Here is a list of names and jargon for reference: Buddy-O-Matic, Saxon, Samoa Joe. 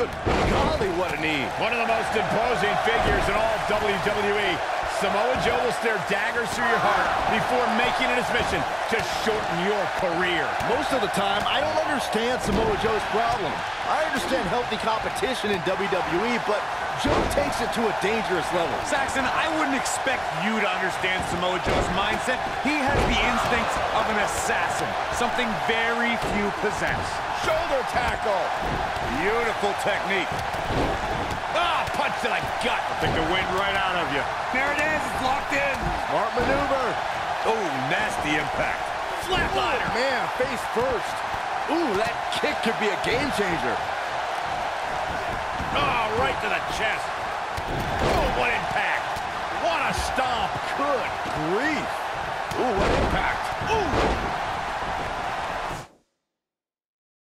Good golly, what a knee. One of the most imposing figures in all of WWE. Samoa Joe will stare daggers through your heart before making it his mission to shorten your career. Most of the time, I don't understand Samoa Joe's problem. I understand healthy competition in WWE, but Joe takes it to a dangerous level. Saxon, I wouldn't expect you to understand Samoa Joe's mindset. He has the instincts of an assassin, something very few possess. Shoulder tackle. Beautiful technique. Ah, punch to the gut. I'll take the wind right out of you. There it is. It's locked in. Smart maneuver. Oh, nasty impact. Flatliner. Oh, man, face first. Ooh, that kick could be a game changer. Oh, right to the chest. Oh, what impact. What a stomp. Good grief. Ooh, what impact. Ooh.